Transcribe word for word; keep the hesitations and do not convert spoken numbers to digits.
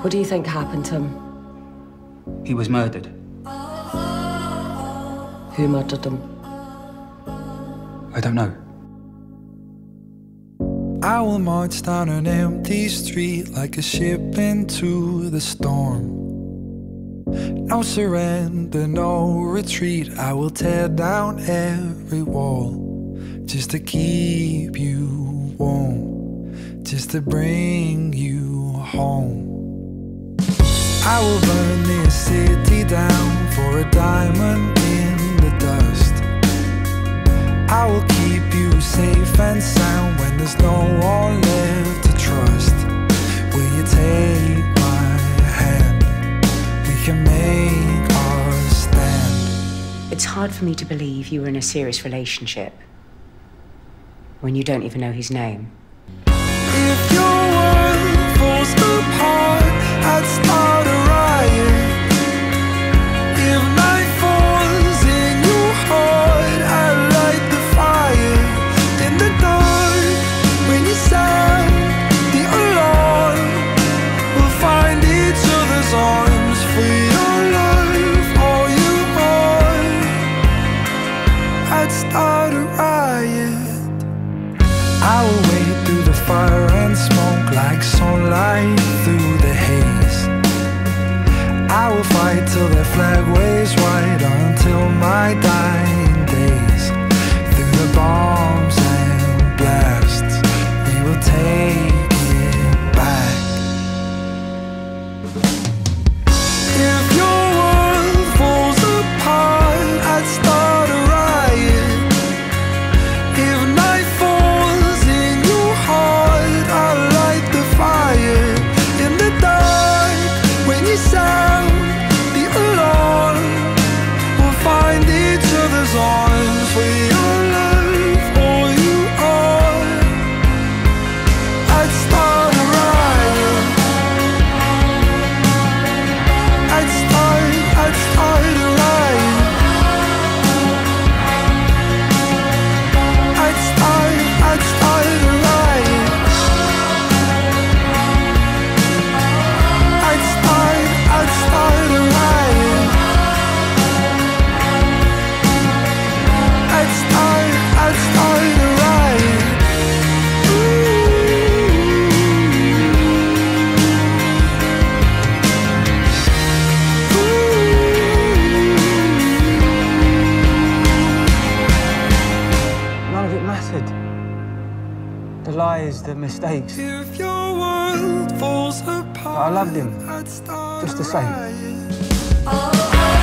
What do you think happened to him? He was murdered. Who murdered him? I don't know. I will march down an empty street like a ship into the storm. No surrender, no retreat. I will tear down every wall just to keep you warm, just to bring you home. I will burn this city down for a diamond in the dust. I will keep you safe and sound when there's no one left to trust. Will you take my hand? We can make our stand. It's hard for me to believe you were in a serious relationship when you don't even know his name. If your world falls apart, I'd start a riot. If night falls in your heart, I'd light the fire. In the dark, when you sound the alarm, we'll find each other's arms. For your life, all you are, I'd start a riot. I will wade through the fire and smoke like sunlight through the haze. I will fight till the flag waves white, until my dying days. Through the bombs and blasts, we will take it back. If your world falls apart, I'd start a riot. If night falls in your heart, I'll light the fire. In the dark, when you sound arms, for your life, all you are, I'd start a riot. I'd start, I'd start a riot. I'd start, I'd start a riot. I'd start, I'd start a riot. I'd start a riot. Ooh. Ooh. None of it mattered. The lies, the mistakes. If your world falls apart, but I loved him just the same.